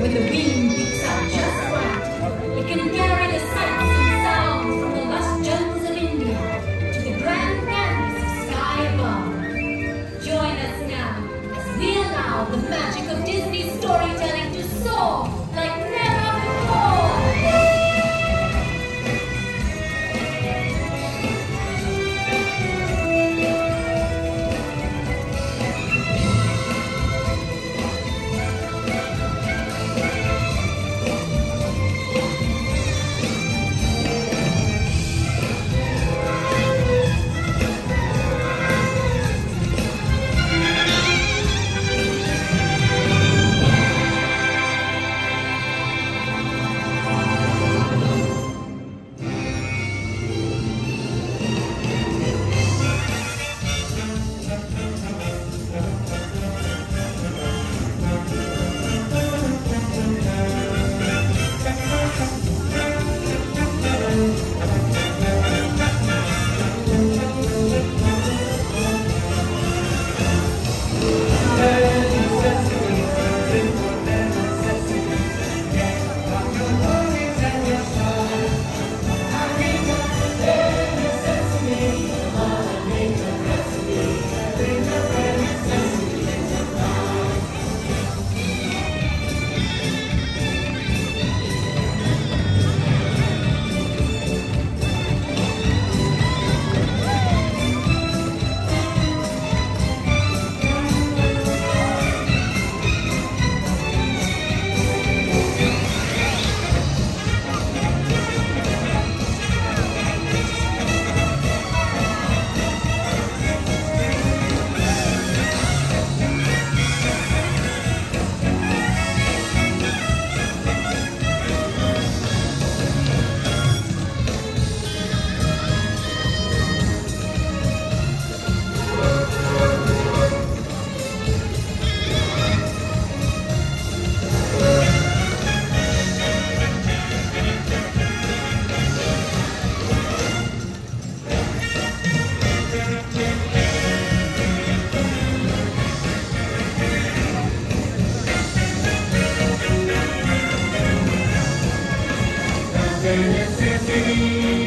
when the wind picks up just right, it can carry the sights and sounds from the lost gems of India to the grand canvas of sky above. Join us now as we allow the magic of Disney storytelling to soar like never before. Tennessee.